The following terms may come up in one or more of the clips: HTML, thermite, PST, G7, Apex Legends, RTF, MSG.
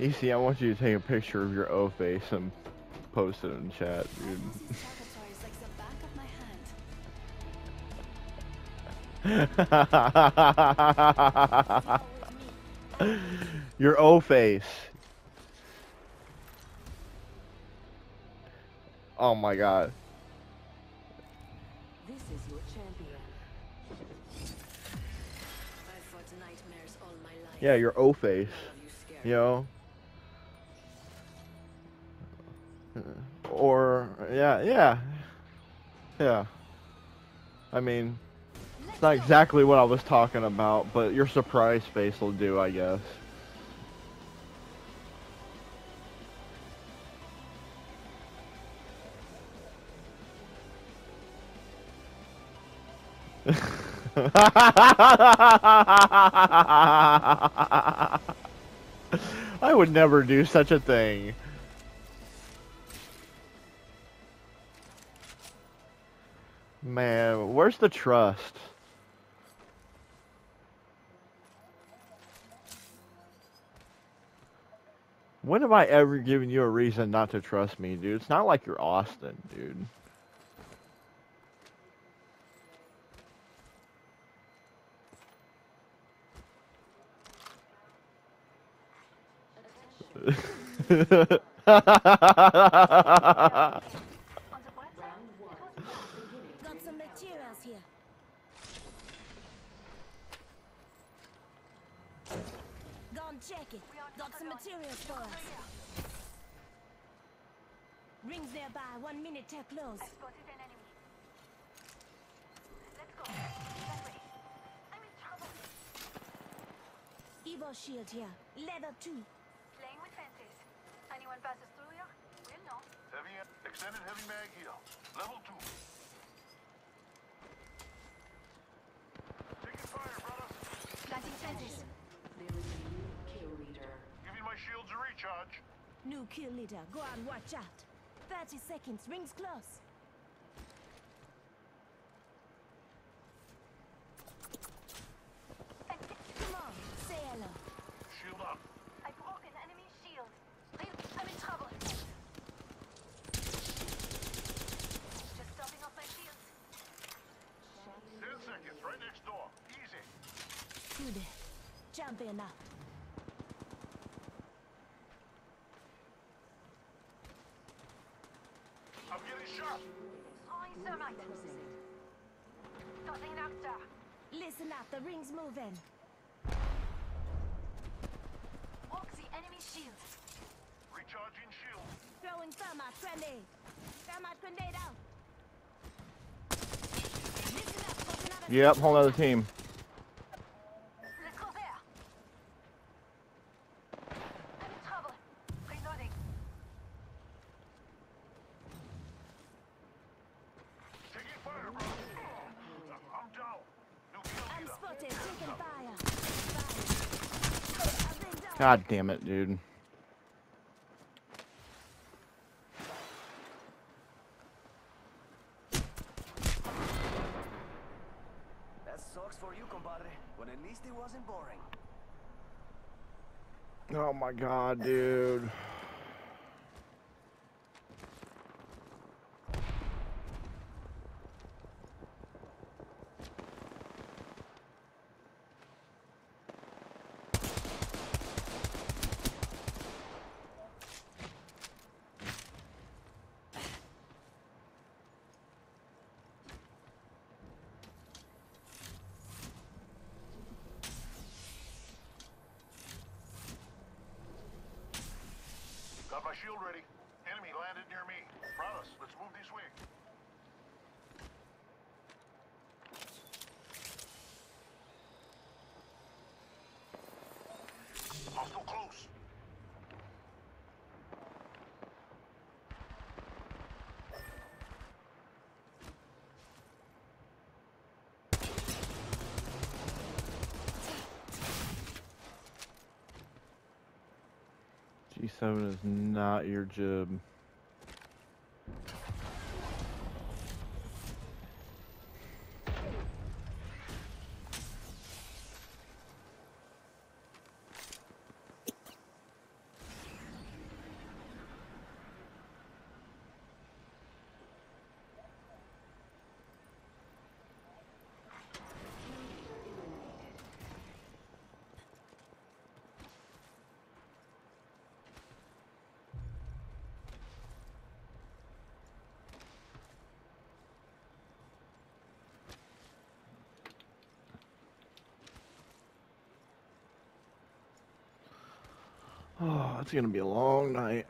AC, I want you to take a picture of your O face and post it in chat, dude. Your O face. Oh my god. This is your champion. I've fought nightmares all my life. Yeah, your O face. You know? Or yeah. I mean, it's not exactly what I was talking about, but your surprise face will do, I guess. I would never do such a thing. Man, where's the trust? When have I ever given you a reason not to trust me, dude? It's not like you're Austin, dude. Got some materials here. Go and check it. Got some materials for us. Rings nearby. 1 minute till close. I've spotted an enemy. Let's go. That way. I'm in trouble. Evo shield here. Leather 2. Playing with fences. Anyone passes through here? We'll know. Heavy extended heavy mag here. Level 2. Taking fire, brother. Planting fences. There is a new kill leader. Giving my shields a recharge. New kill leader. Go on, watch out. 30 seconds. Rings close. Come on, say hello. Shield up. I broke an enemy shield. I'm in trouble. Just stopping off my shields. 10 seconds, right next door. Easy. Good. Champion up. I'm getting shot. Listen up, the ring's moving. Walk the enemy shield. Recharging shield. Throwing thermite grenade. Thermite grenade out. Listen up, yep, whole other team. God damn it, dude. That sucks for you, compadre. But at least it wasn't boring. Oh my god, dude. My shield ready. Enemy landed near me. Promise, let's move this way. Hostile close. G7 is not your jib. That's gonna be a long night.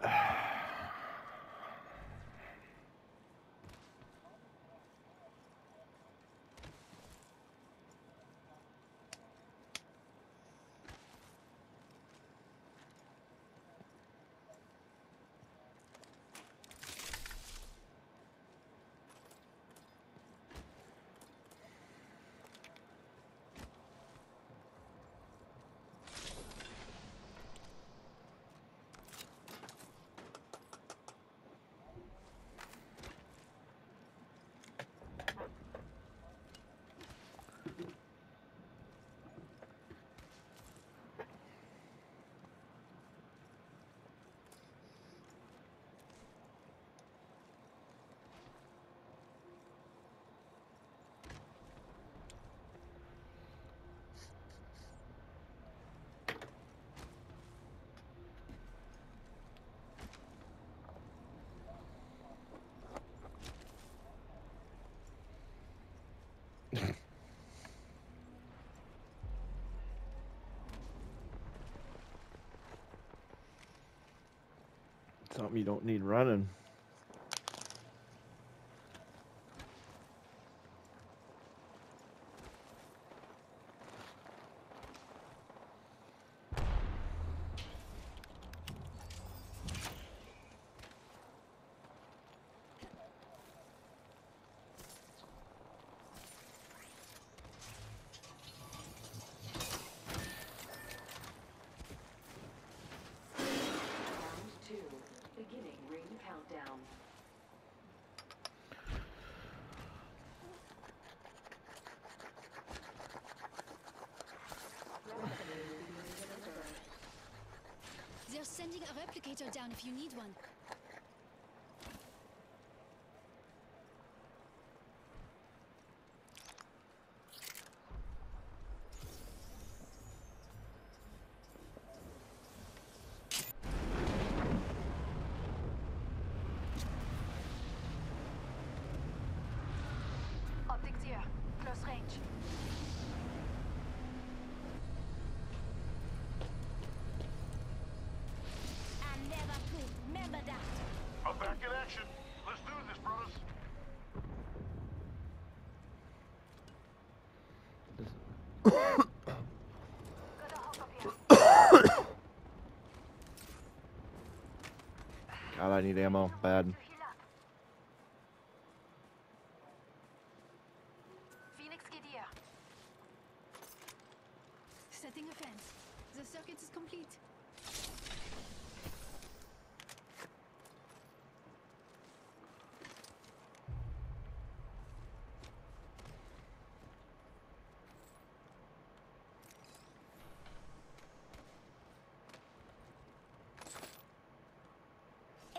Something you don't need running. They're sending a replicator down if you need one. Optics here. Close range. God, I need ammo bad. Phoenix, get here. Setting a fence. The circuit is complete.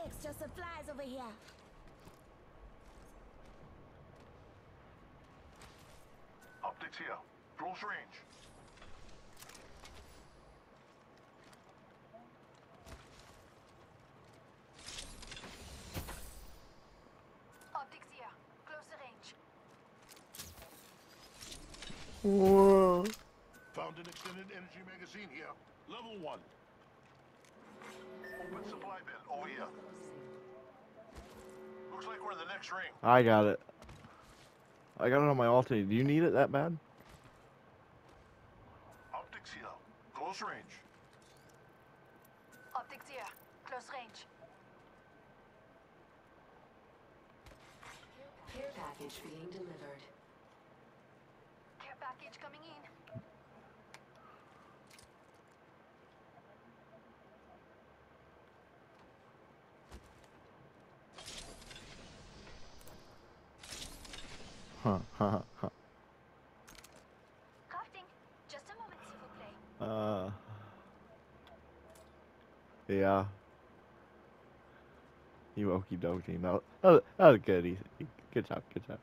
Extra supplies over here. Optics here. Close range. Optics here. Close range. Whoa. Found an extended energy magazine here. Level 1. Open supply bin over here. Looks like we're in the next ring. I got it. I got it on my ulti. Do you need it that bad? Optics here. Close range. Optics here. Close range. Care package being delivered. Care package coming in. Crafting. Just a moment, s'il vous plaît. Yeah. You okie dokie. That was good. Easy. Good job. Good job.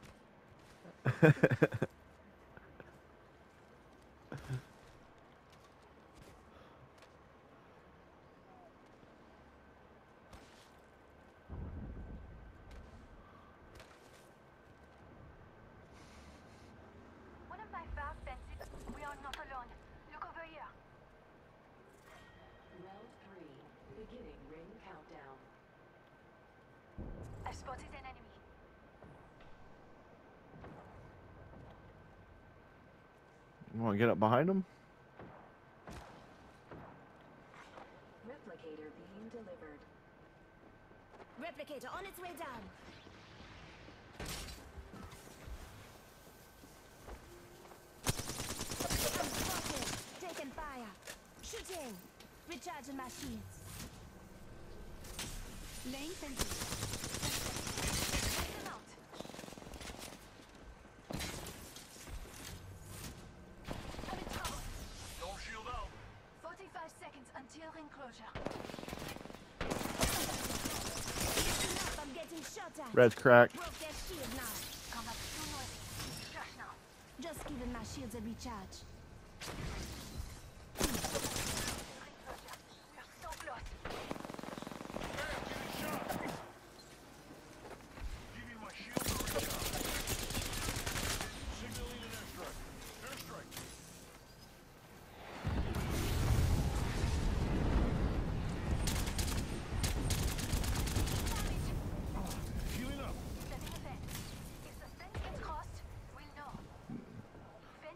Beginning ring countdown. I've spotted an enemy. You want to get up behind him? Replicator being delivered. Replicator on its way down. I'm spotted. Taking fire. Shooting. Recharging my shields. Laying fences. Take them out. I'm in trouble. Don't shield out. 45 seconds until enclosure. I'm getting shot at. Red's cracked. Broke their shield now. Come up too noisy. Trash now. Just giving my shields a recharge.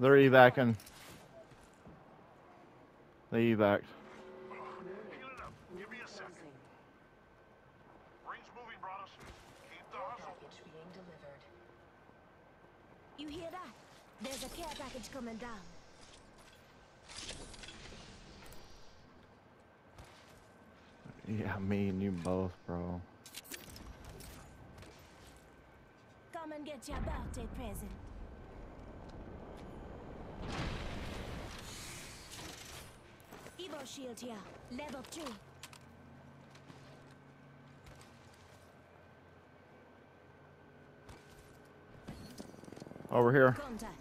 They're evac'ing. They evac'd. Heal it up. Give me a second. Rings moving, brothers. Keep the hustle. Package being delivered. You hear that? There's a care package coming down. Yeah, me and you both, bro. Come and get your birthday present. Evo shield here, level 2. Over here. Contact.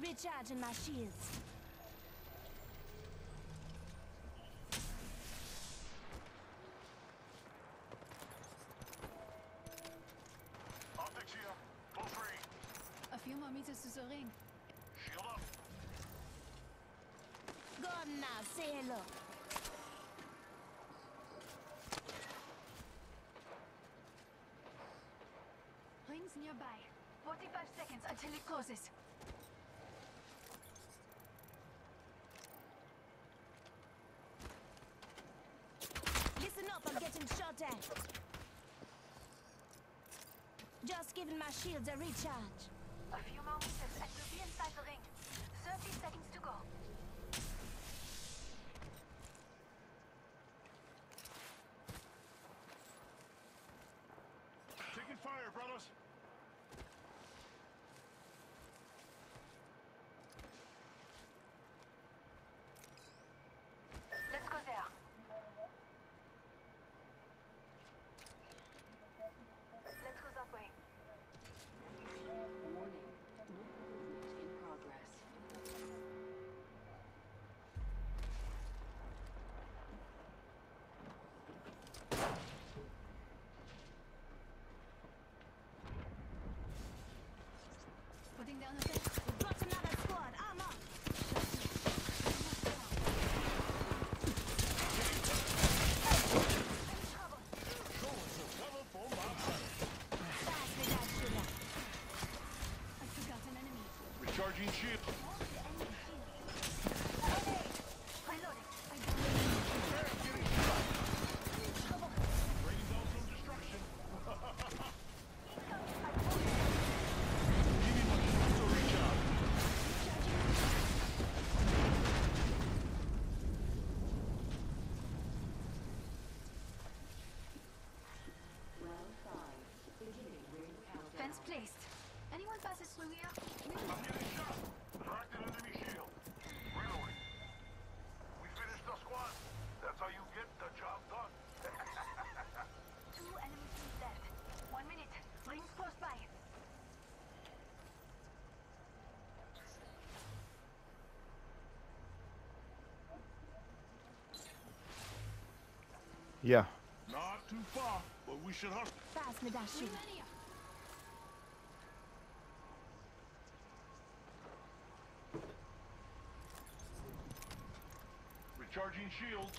Recharging my shields. Optics here. Go free. A few more meters to the ring. Shield up. Go on now. Say hello. Rings nearby. 45 seconds until it closes. Just giving my shields a recharge. A few more meters and you'll be inside the ring. 30 seconds to go. Taking fire, brothers. Let's go there. Recharging shield. Placed. Anyone passes through here? Yeah. Not too far, but we should hunt. Recharging shields.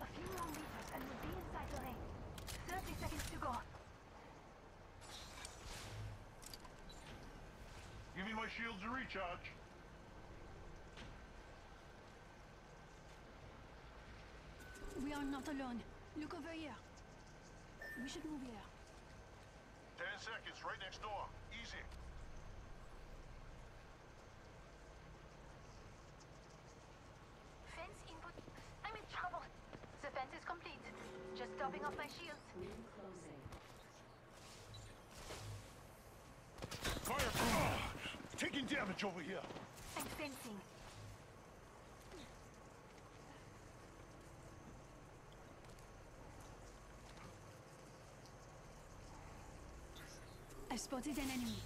A few long meters and we'll be inside the ring. 30 seconds to go. Give me my shields to recharge. We are not alone. Look over here. We should move here. 10 seconds, right next door. Easy. Fence input. I'm in trouble. The fence is complete. Just topping off my shields. Fire! Oh, taking damage over here. I'm fencing. I spotted an enemy.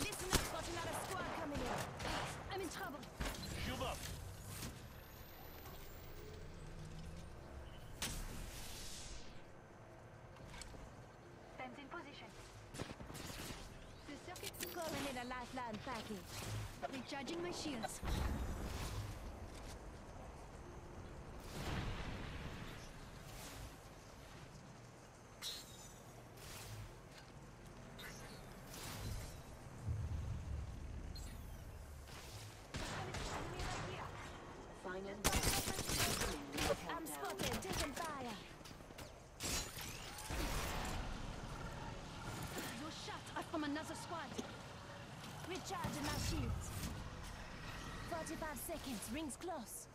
Listen up, got another squad coming in. I'm in trouble. Shield up. Fence in position. The circuit's calling in a lifeline package. Recharging my shields. I'm spotted, taking fire. Your shots are from another squad. Recharging my shields. 45 seconds, rings close.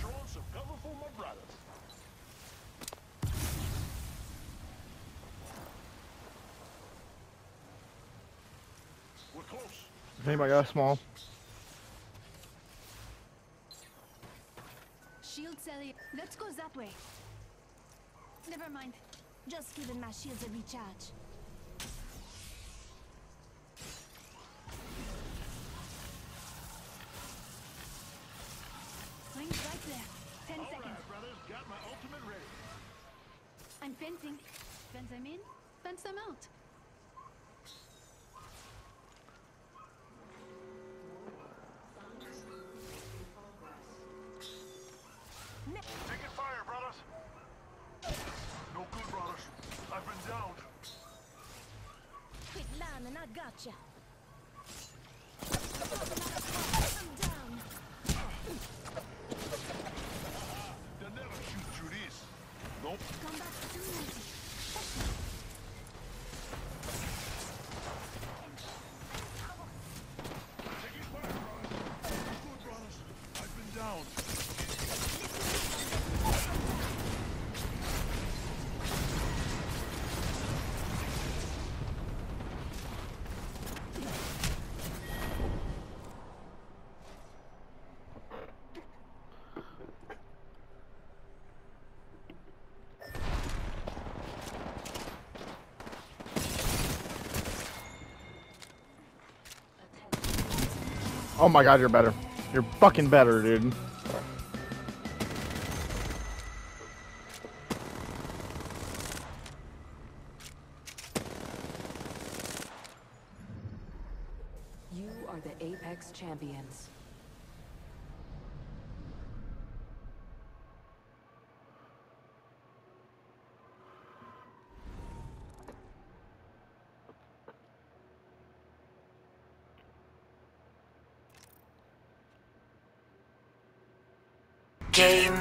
Drawing some cover for my brothers. We're close. Anybody got a small? Shield Sally, let's go that way. Never mind. Just giving my shields a recharge. Ring's right there. 10 seconds. Alright, brothers, got my ultimate ready. I'm fencing. Fence them in, fence them out. Taking fire, brothers. No good, brothers. I've been downed. Quick, land, and I gotcha. I'm down. They'll never shoot through this. Nope. Come back to me. Taking fire, brothers. No good, brothers. I've been downed. Oh my god, you're better. You're fucking better, dude. You are the Apex champions. Game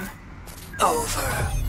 over.